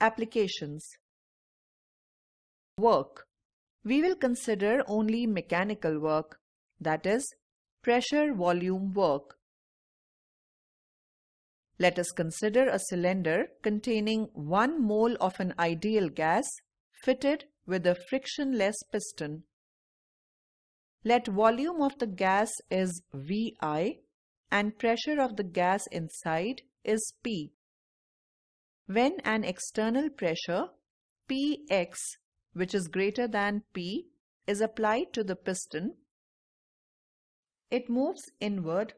applications. Work. We will consider only mechanical work, that is, pressure-volume work. Let us consider a cylinder containing 1 mole of an ideal gas fitted with a frictionless piston. Let volume of the gas is Vi and pressure of the gas inside is P. When an external pressure, Px, which is greater than P, is applied to the piston, it moves inward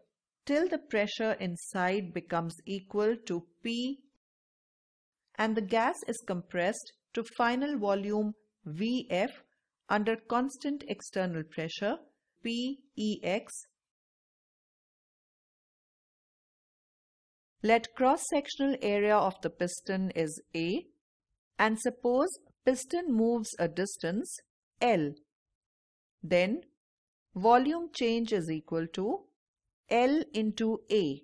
till the pressure inside becomes equal to P and the gas is compressed to final volume Vf under constant external pressure Pex. Let cross-sectional area of the piston is A and suppose piston moves a distance L. Then volume change is equal to L into A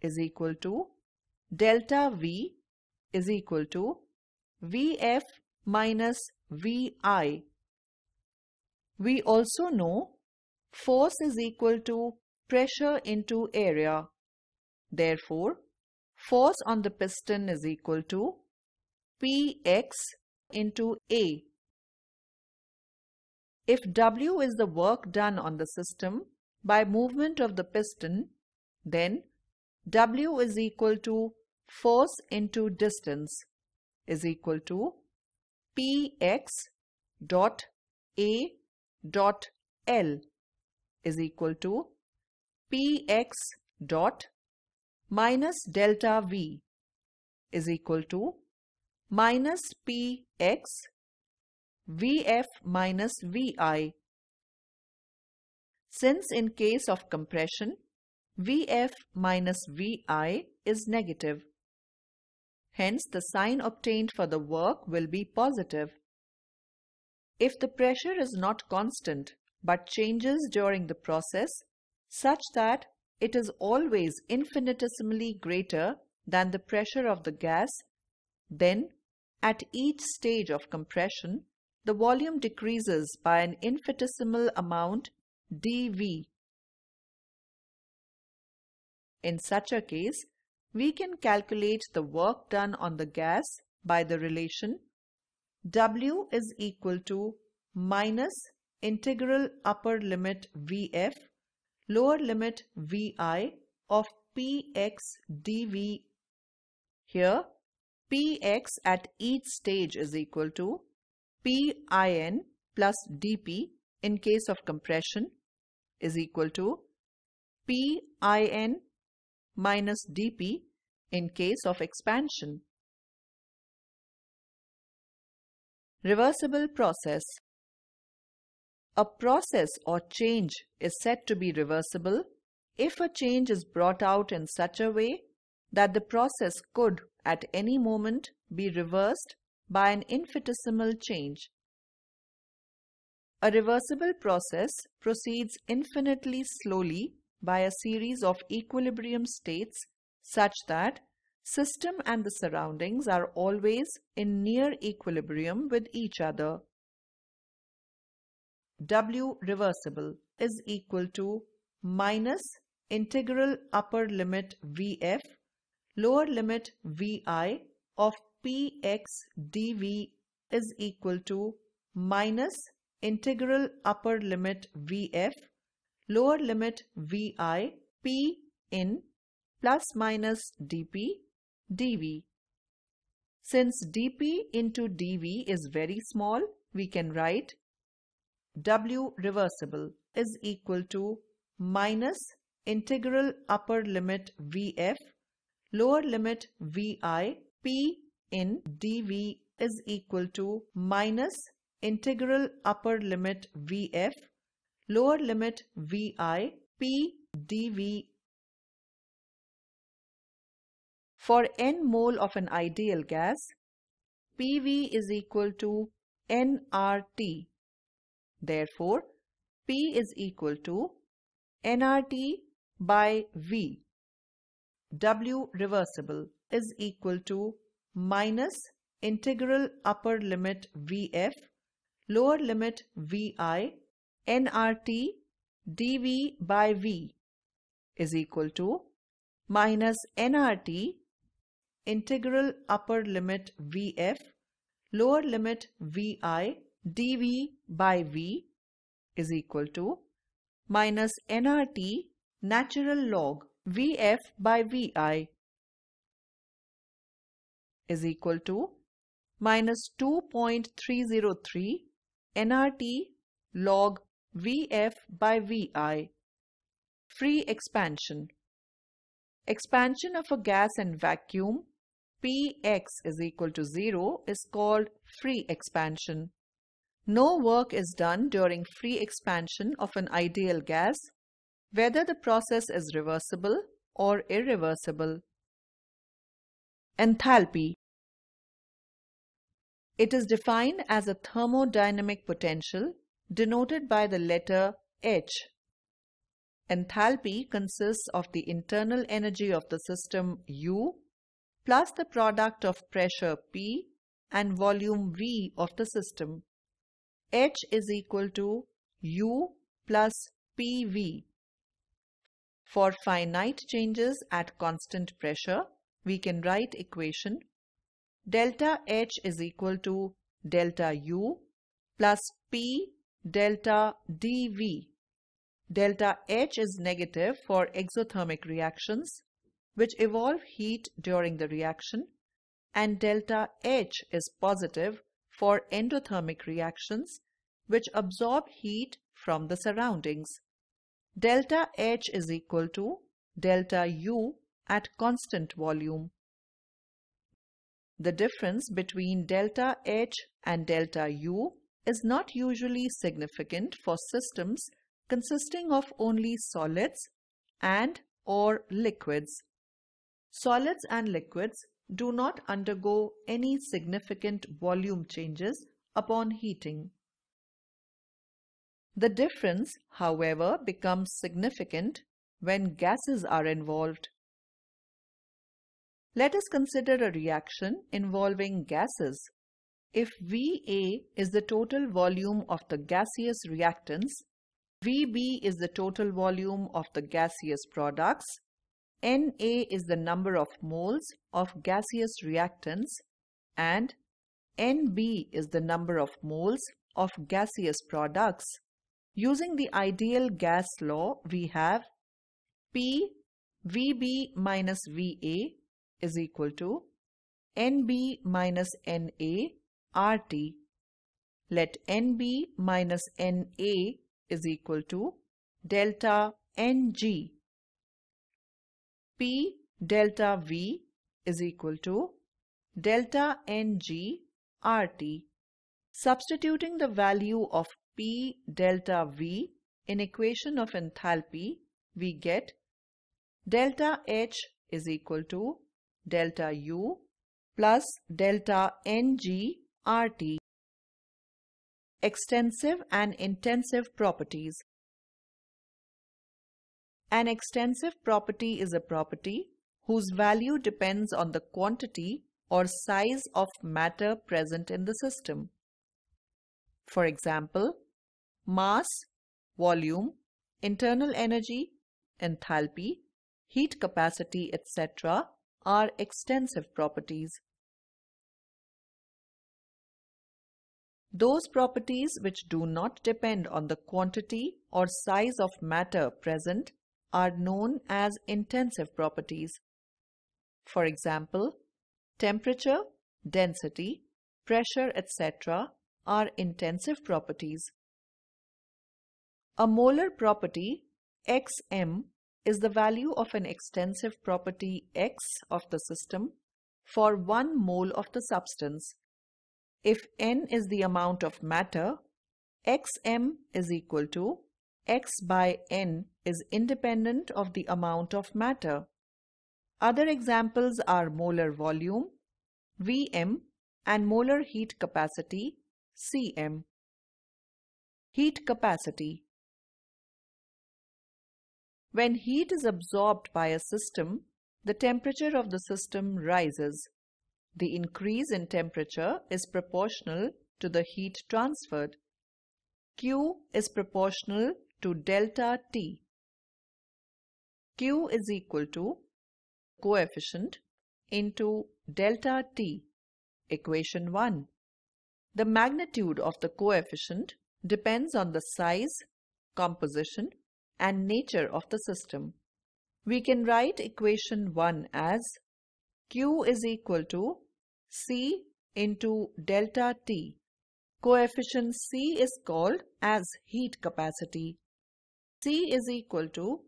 is equal to delta V is equal to Vf minus Vi. We also know force is equal to pressure into area. Therefore, force on the piston is equal to Px into A. If W is the work done on the system by movement of the piston, then W is equal to force into distance is equal to Px dot A dot L is equal to Px dot minus delta V is equal to minus Px Vf minus Vi. Since in case of compression, Vf minus Vi is negative, hence the sign obtained for the work will be positive. If the pressure is not constant but changes during the process such that it is always infinitesimally greater than the pressure of the gas, then at each stage of compression, the volume decreases by an infinitesimal amount dV. In such a case, we can calculate the work done on the gas by the relation W is equal to minus integral upper limit Vf, lower limit Vi of Px dV. Here, Px at each stage is equal to Pin plus dP in case of compression is equal to Pin minus dP in case of expansion. Reversible process. A process or change is said to be reversible if a change is brought out in such a way that the process could at any moment be reversed by an infinitesimal change. A reversible process proceeds infinitely slowly by a series of equilibrium states such that system and the surroundings are always in near equilibrium with each other. W reversible is equal to minus integral upper limit Vf, lower limit Vi of Px dV is equal to minus integral upper limit Vf, lower limit Vi P in plus minus dP dV. Since dP into dV is very small, we can write W reversible is equal to minus integral upper limit Vf, lower limit Vi P in dV is equal to minus integral upper limit Vf, lower limit Vi P dV. For n mole of an ideal gas, Pv is equal to nRT. Therefore, P is equal to nRT by V. W reversible is equal to minus integral upper limit Vf, lower limit Vi, nRT dV by V is equal to minus nRT integral upper limit Vf, lower limit Vi dV by V is equal to minus nRT natural log Vf by Vi is equal to minus 2.303 nRT log Vf by Vi. Free expansion. Expansion of a gas in vacuum Px is equal to 0 is called free expansion. No work is done during free expansion of an ideal gas, whether the process is reversible or irreversible. Enthalpy. It is defined as a thermodynamic potential denoted by the letter H. Enthalpy consists of the internal energy of the system U plus the product of pressure P and volume V of the system. H is equal to U plus PV. For finite changes at constant pressure, we can write equation delta H is equal to delta U plus P delta dV. Delta H is negative for exothermic reactions, which evolve heat during the reaction, and delta H is positive for endothermic reactions, which absorb heat from the surroundings. Delta H is equal to delta U at constant volume. The difference between delta H and delta U is not usually significant for systems consisting of only solids and or liquids. Solids and liquids do not undergo any significant volume changes upon heating. The difference, however, becomes significant when gases are involved. Let us consider a reaction involving gases. If VA is the total volume of the gaseous reactants, VB is the total volume of the gaseous products, Na is the number of moles of gaseous reactants, and Nb is the number of moles of gaseous products. Using the ideal gas law, we have P VB minus VA is equal to Nb minus Na RT. Let Nb minus Na is equal to delta Ng. P delta V is equal to delta Ng RT. Substituting the value of P delta V in equation of enthalpy, we get delta H is equal to delta U plus delta Ng RT. Extensive and intensive properties. An extensive property is a property whose value depends on the quantity or size of matter present in the system. For example, mass, volume, internal energy, enthalpy, heat capacity, etc. are extensive properties. Those properties which do not depend on the quantity or size of matter present are known as intensive properties. For example, temperature, density, pressure, etc. are intensive properties. A molar property Xm is the value of an extensive property X of the system for 1 mole of the substance. If N is the amount of matter, Xm is equal to X by N is independent of the amount of matter. Other examples are molar volume, Vm, and molar heat capacity, Cm. Heat capacity. When heat is absorbed by a system, the temperature of the system rises. The increase in temperature is proportional to the heat transferred. Q is proportional to delta T. Q is equal to coefficient into delta T, equation 1. The magnitude of the coefficient depends on the size, composition, and nature of the system. We can write equation 1 as Q is equal to C into delta T. Coefficient C is called as heat capacity. C is equal to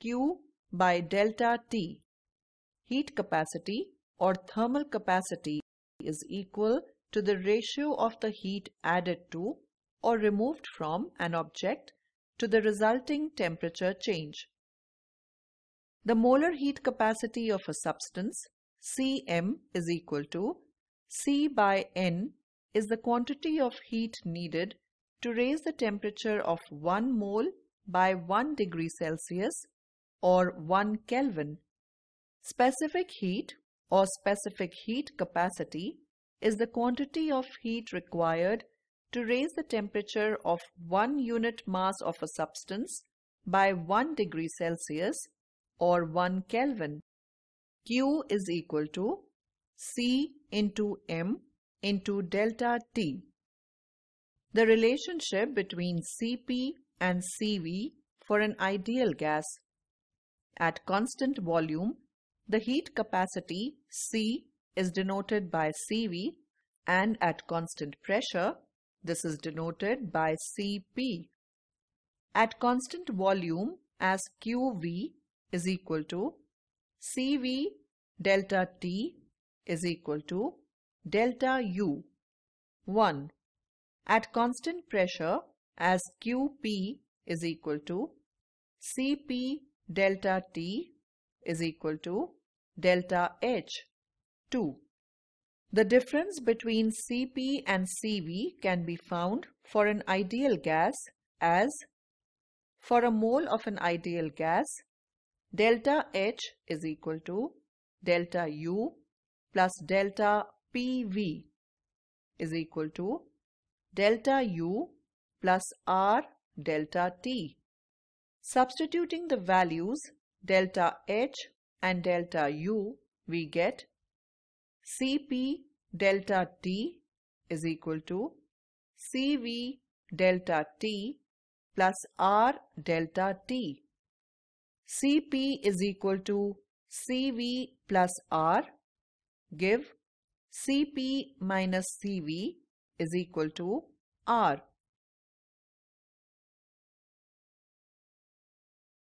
Q by delta T. Heat capacity or thermal capacity is equal to the ratio of the heat added to or removed from an object to the resulting temperature change. The molar heat capacity of a substance, Cm, is equal to C by N is the quantity of heat needed to raise the temperature of 1 mole by 1 degree Celsius or 1 Kelvin. Specific heat or specific heat capacity is the quantity of heat required to raise the temperature of 1 unit mass of a substance by 1 degree Celsius or 1 Kelvin. Q is equal to C into M into delta T. The relationship between Cp and Cv for an ideal gas. At constant volume, the heat capacity C is denoted by Cv, and at constant pressure, this is denoted by Cp. At constant volume, as Qv is equal to Cv delta T is equal to delta U. 1. At constant pressure, as Qp is equal to Cp delta T is equal to delta H. 2. The difference between Cp and Cv can be found for an ideal gas as, for a mole of an ideal gas, delta H is equal to delta U plus delta PV is equal to delta U plus R delta T. Substituting the values delta H and delta U, we get Cp delta T is equal to Cv delta T plus R delta T. Cp is equal to Cv plus R. Give Cp minus Cv is equal to R.